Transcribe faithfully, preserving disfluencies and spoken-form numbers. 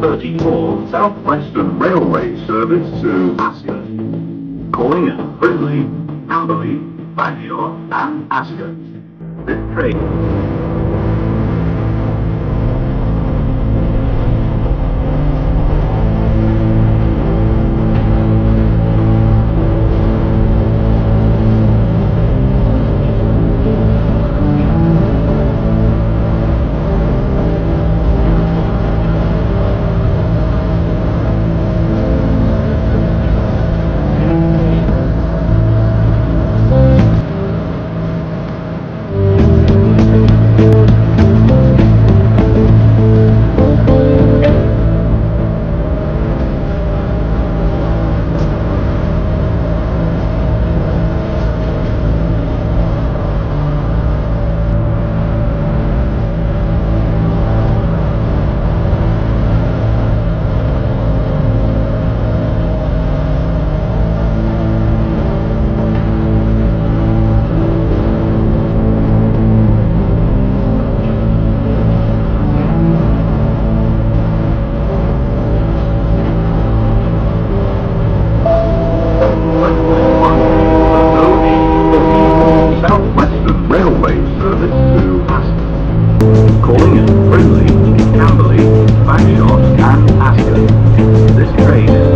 thirty-four Southwestern Railway service to Ascot, calling at Brindley, Amberley, Bangor and Ascot. This train calling at Brindley, Amberley, Bangor and Ascot. This train